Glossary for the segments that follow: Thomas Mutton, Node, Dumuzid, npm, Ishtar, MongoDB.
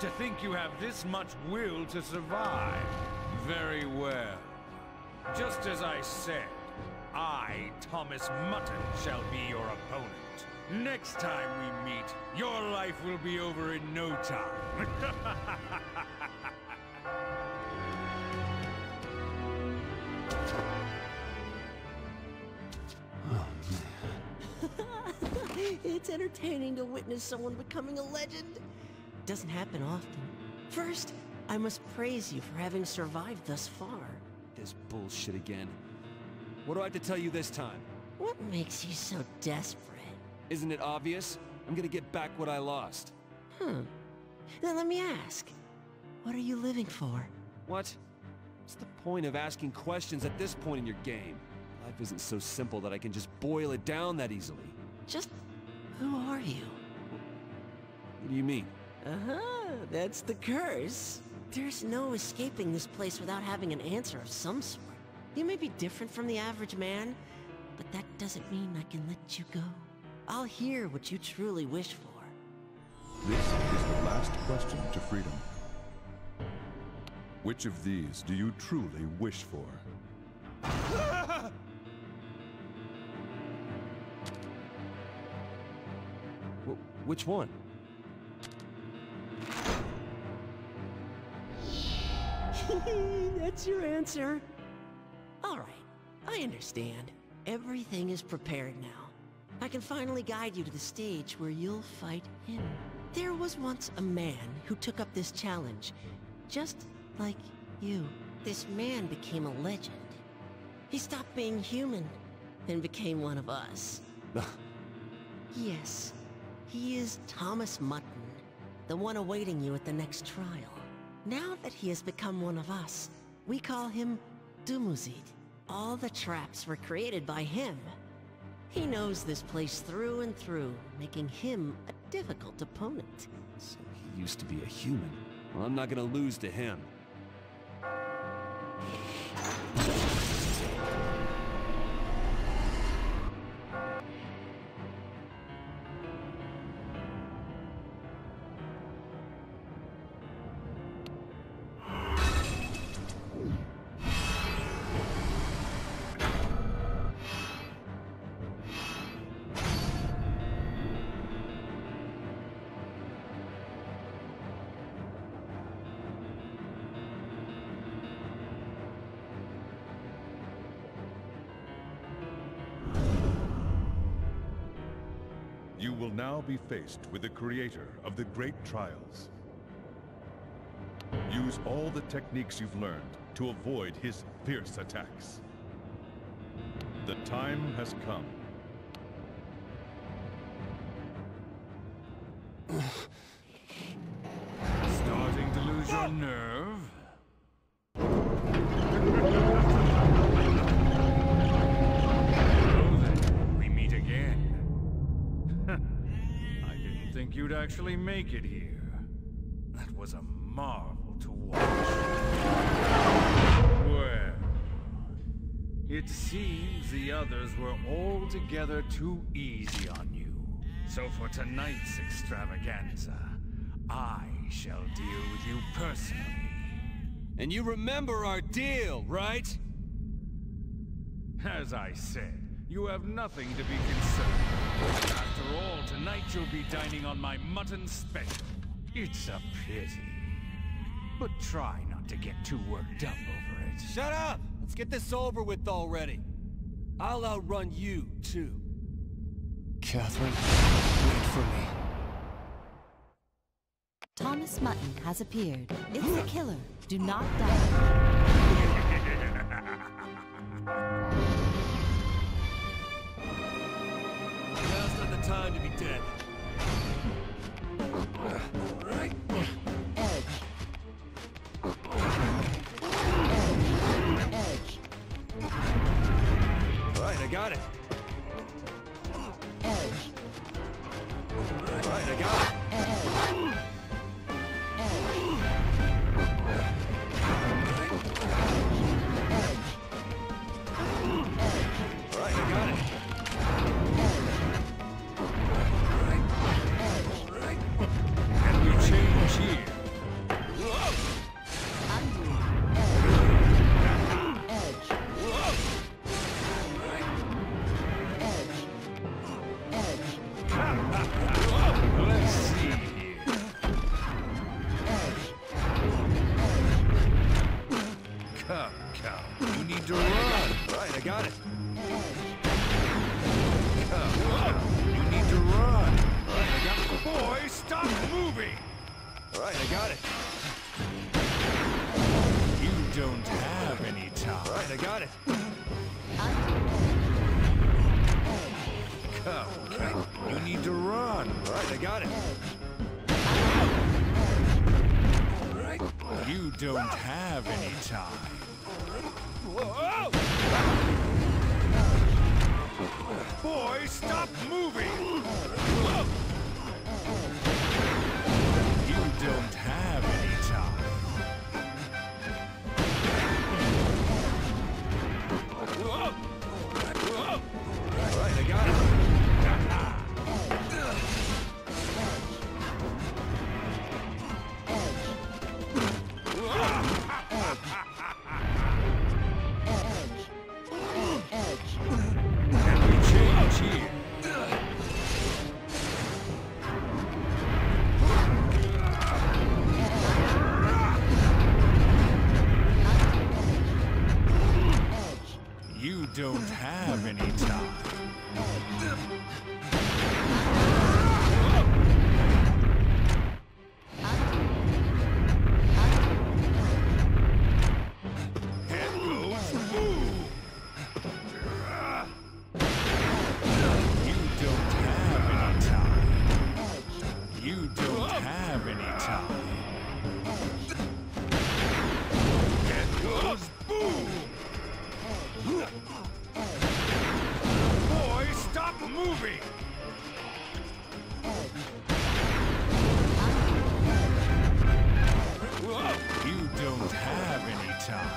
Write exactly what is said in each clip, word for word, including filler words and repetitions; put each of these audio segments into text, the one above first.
To think you have this much will to survive. Very well. Just as I said, I, Thomas Mutton, shall be your opponent. Next time we meet, your life will be over in no time. Oh, man. It's entertaining to witness someone becoming a legend. Doesn't happen often. First, I must praise you for having survived thus far. This bullshit again. What do I have to tell you this time? What makes you so desperate? Isn't it obvious? I'm gonna get back what I lost. Hmm. Then let me ask. What are you living for? What? What's the point of asking questions at this point in your game? Life isn't so simple that I can just boil it down that easily. Just... who are you? What do you mean? Uh-huh, that's the curse. There's no escaping this place without having an answer of some sort. You may be different from the average man, but that doesn't mean I can let you go. I'll hear what you truly wish for. This is the last question to freedom. Which of these do you truly wish for? Ah! W- which one? That's your answer. All right, I understand. Everything is prepared now. I can finally guide you to the stage where you'll fight him. There was once a man who took up this challenge, just like you. This man became a legend. He stopped being human and became one of us. Yes, he is Thomas Mutton, the one awaiting you at the next trial. Now that he has become one of us, we call him Dumuzid. All the traps were created by him. He knows this place through and through, making him a difficult opponent. So he used to be a human. Well, I'm not gonna lose to him. You will now be faced with the creator of the Great Trials. Use all the techniques you've learned to avoid his fierce attacks. The time has come. Starting to lose your nerve? You'd actually make it here. That was a marvel to watch. Well, it seems the others were altogether too easy on you. So for tonight's extravaganza, I shall deal with you personally. And you remember our deal, right? As I said, you have nothing to be concerned with. After all, tonight you'll be dining on my mutton special. It's a pity. But try not to get too worked up over it. Shut up! Let's get this over with already. I'll outrun you, too. Catherine, wait for me. Thomas Mutton has appeared. It's the killer. Do not die. Time to be dead. Right. Edge. Edge. Edge. All right, I got it. Edge. All right, I got it. Edge. Edge. All right, I got it. Here. be. All right, I got it. You don't have any time. All right, I got it. Come, come. You need to run. All right, I got it. All right. You don't have any time. Whoa! Boy, stop moving! Whoa! You don't have any time. Whoa. Whoa. All right, I got it. Can we change here? You don't have any time. Hello, fool. You don't have any time. You don't have any time. Boy, stop moving! Whoa. You don't have any time.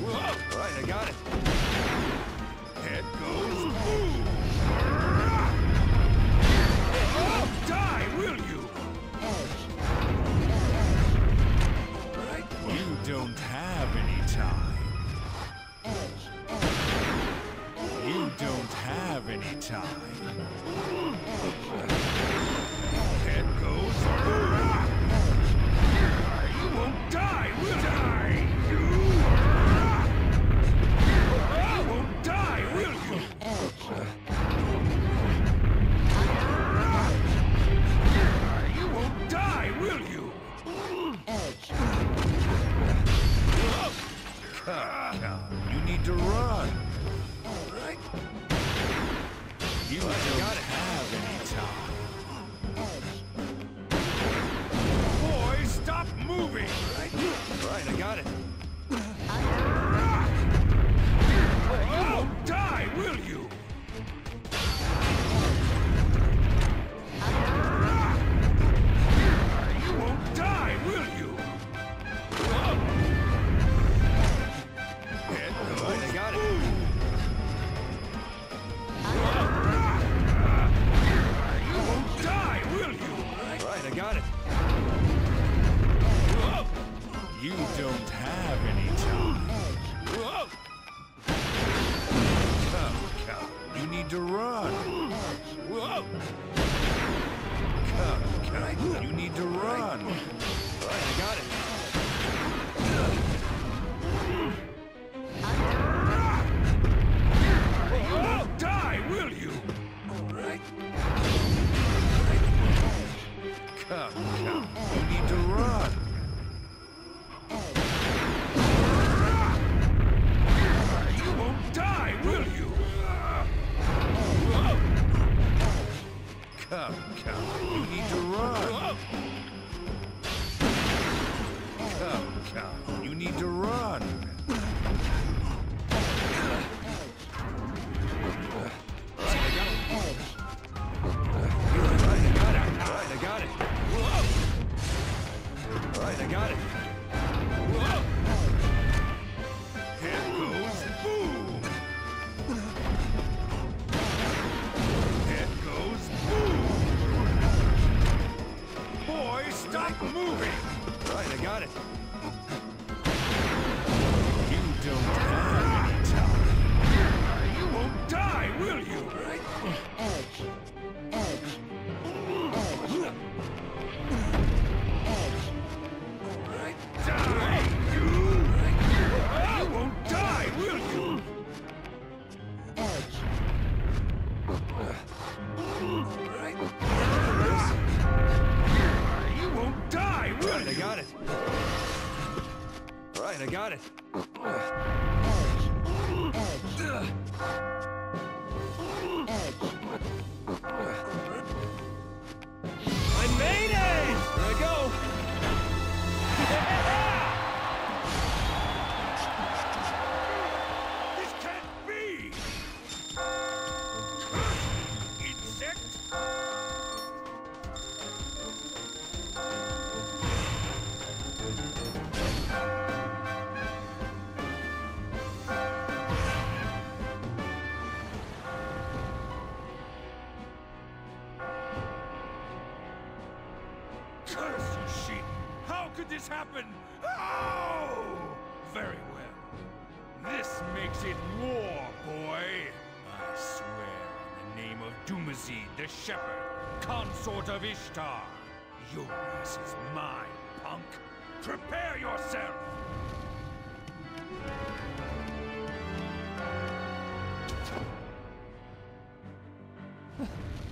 Whoa. All right, I got it. Head goes boom! Oh, die, will you? You don't have any time. You don't have any time. Head goes through. You won't die, will die. You, you won't die, will you? You won't die, will you? You need to run. You don't have any time. Boy, stop moving! All right, I got it. You won't die, will you? You won't die, will you? All right, I got it. Got it. Whoa. You don't have any time. Whoa. Come, come. You need to run. Whoa. Come, come. You need to run. All right, I got it. You won't die, will you? All right. Come, come. You need to run. You won't die, will you? Come, come. You need to run. Come, come. You need to run. All right, I got it. Whoa. Here goes boom. Here goes boom. Boy, stop moving. All right, I got it. You don't have any time. You won't die, will you? Right? Die, you! You won't die, will you? You won't right, I got it. Happen? Oh! Very well. This makes it war, boy. I swear in the name of Dumuzid, the shepherd, consort of Ishtar. Your race is mine, punk. Prepare yourself!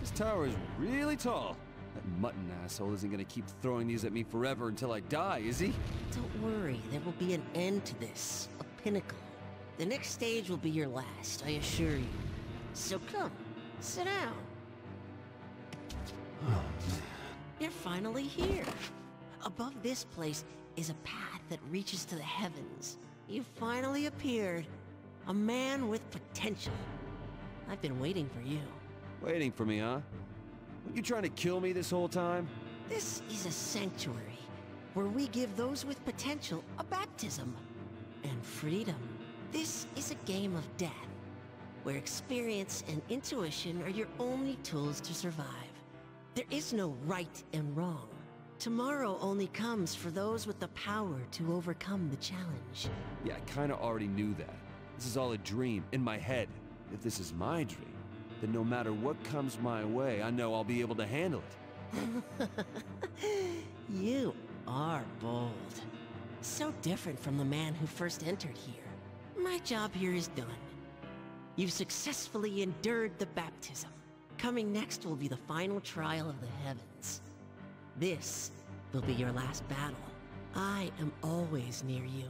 This tower is really tall. That mutton asshole isn't gonna keep throwing these at me forever until I die, is he? Don't worry, there will be an end to this. A pinnacle. The next stage will be your last, I assure you. So come, sit down. Oh, man. You're finally here. Above this place is a path that reaches to the heavens. You finally appeared. A man with potential. I've been waiting for you. Waiting for me, huh? You trying to kill me this whole time? This is a sanctuary where we give those with potential a baptism and freedom. This is a game of death where experience and intuition are your only tools to survive. There is no right and wrong. Tomorrow only comes for those with the power to overcome the challenge. Yeah, I kind of already knew that. This is all a dream in my head. If this is my dream, and no matter what comes my way, I know I'll be able to handle it. You are bold. So different from the man who first entered here. My job here is done. You've successfully endured the baptism. Coming next will be the final trial of the heavens. This will be your last battle. I am always near you.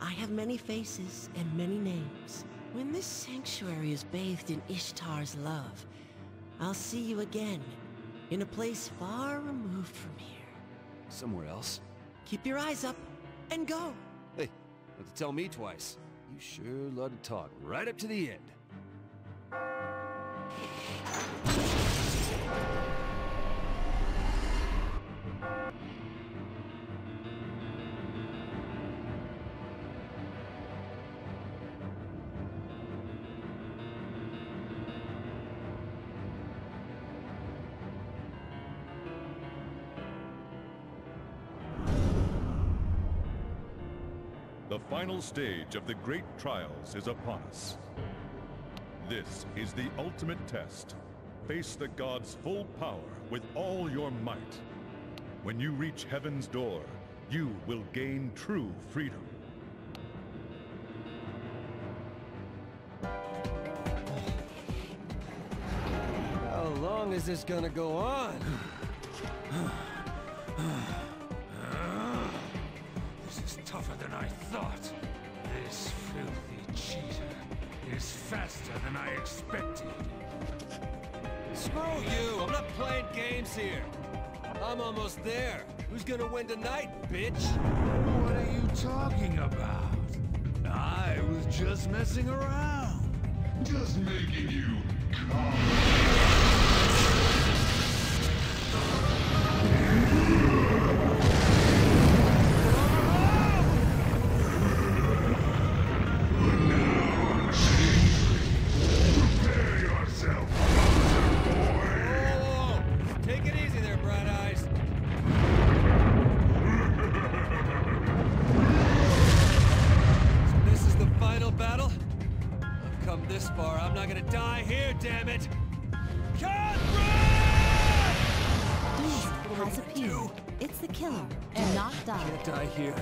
I have many faces and many names. When this sanctuary is bathed in Ishtar's love, I'll see you again, in a place far removed from here. Somewhere else? Keep your eyes up, and go! Hey, don't have to tell me twice. You sure love to talk right up to the end. The final stage of the Great Trials is upon us. This is the ultimate test. Face the gods' full power with all your might. When you reach heaven's door, you will gain true freedom. How long is this gonna go on? Tougher than I thought. This filthy cheater is faster than I expected. Screw you! I'm not playing games here. I'm almost there. Who's gonna win tonight, bitch? What are you talking about? I was just messing around. Just making you calm. Die here.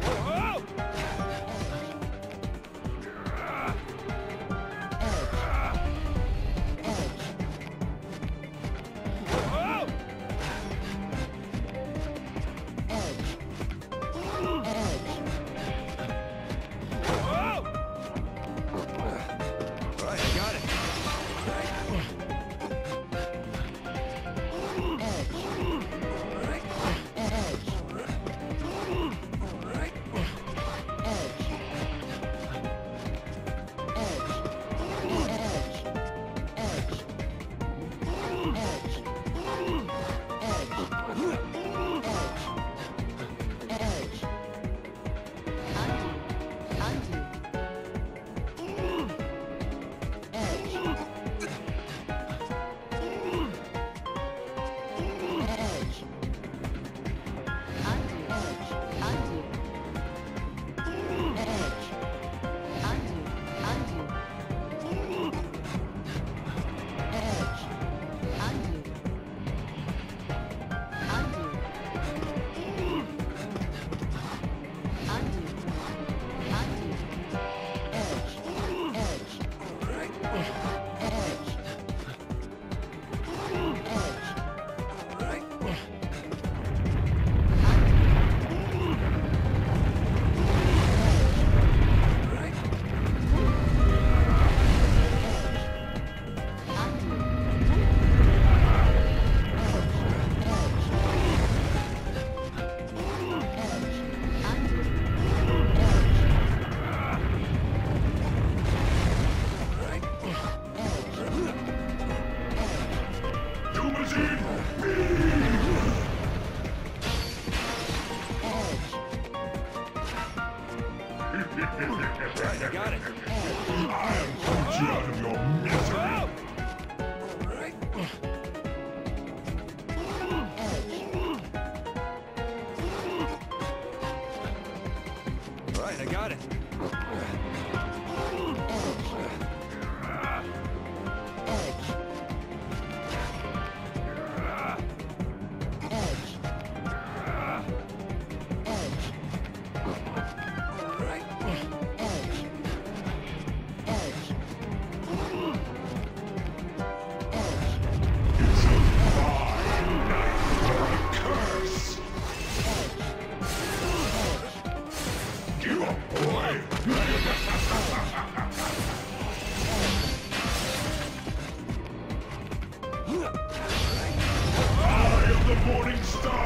Whoa! Edge. Edge. Whoa! Edge. Edge. morning star!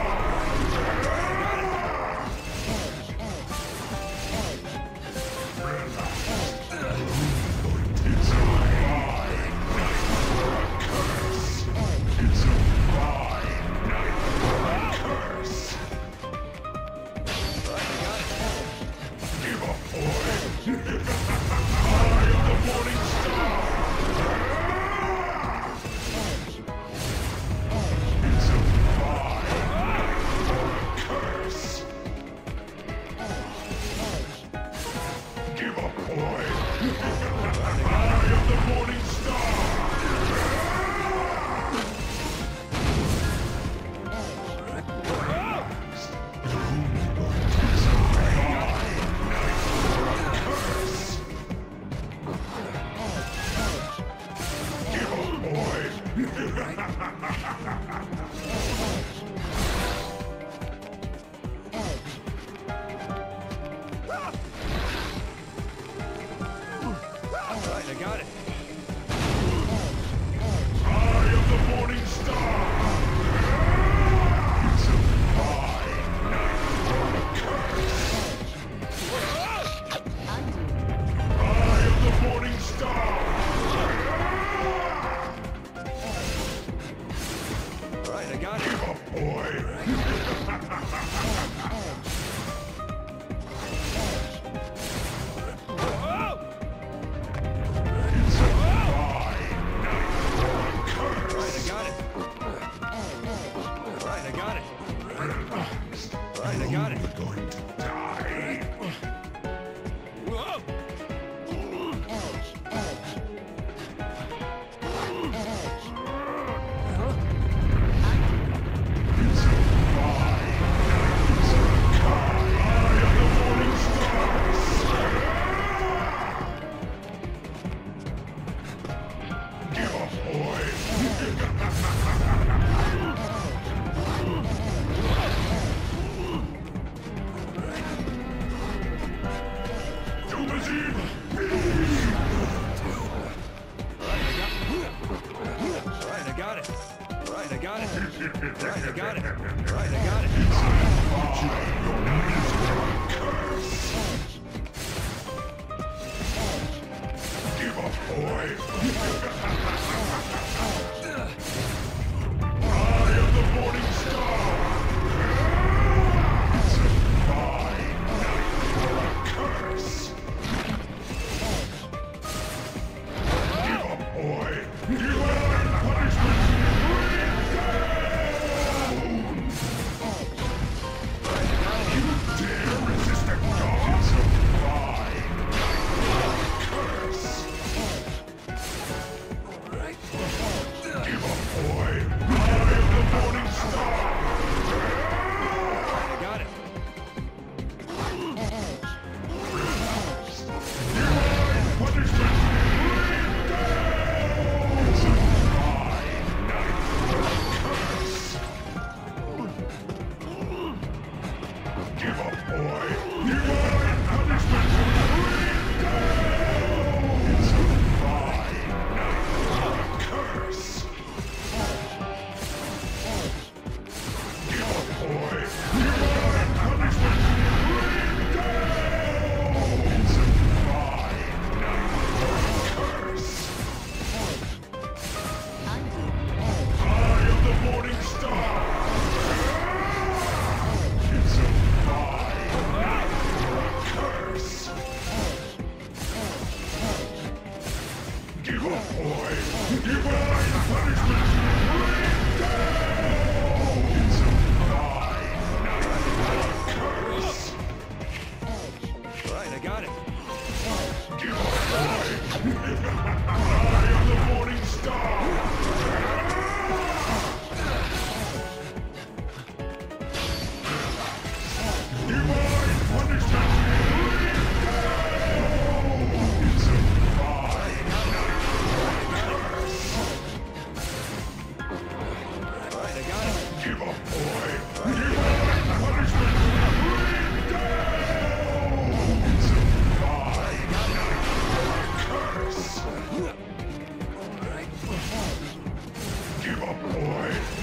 Give up, boy!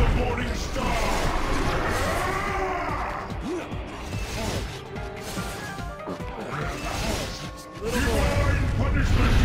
the morning star! Divine punishment!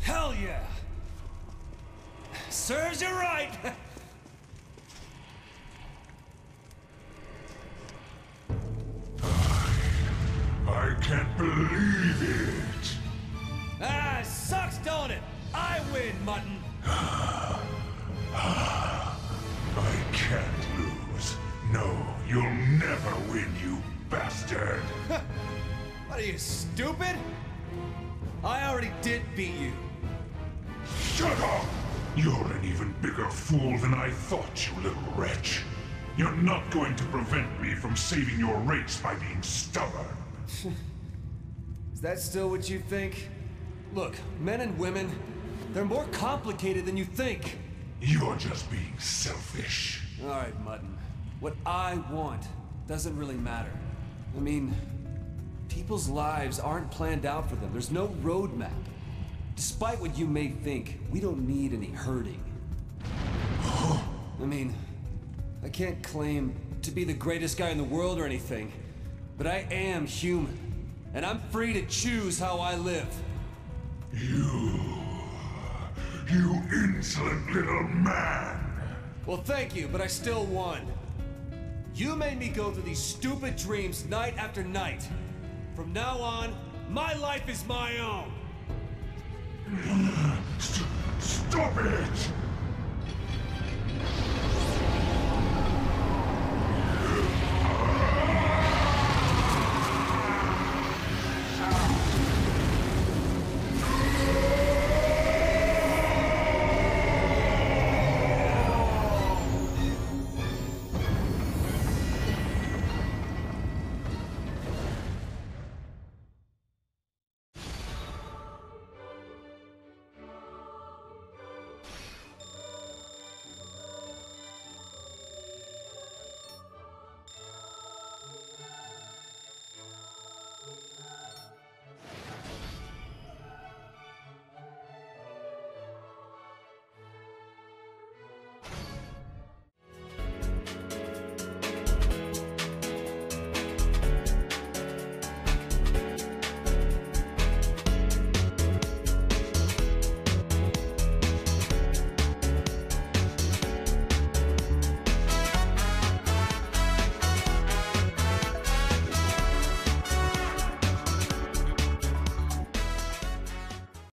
Hell yeah! Serves you right! I... I can't believe it! Ah, sucks, don't it? I win, Mutton! I can't lose. No, you'll never win, you bastard! What are you, stupid? I already did beat you. Shut up! You're an even bigger fool than I thought, you little wretch. You're not going to prevent me from saving your race by being stubborn. Is that still what you think? Look, men and women, they're more complicated than you think. You're just being selfish. All right, Mutton. What I want doesn't really matter. I mean, people's lives aren't planned out for them. There's no roadmap. Despite what you may think, we don't need any herding. I mean, I can't claim to be the greatest guy in the world or anything, but I am human, and I'm free to choose how I live. You... You insolent little man! Well, thank you, but I still won. You made me go through these stupid dreams night after night. From now on, my life is my own! St- stop it!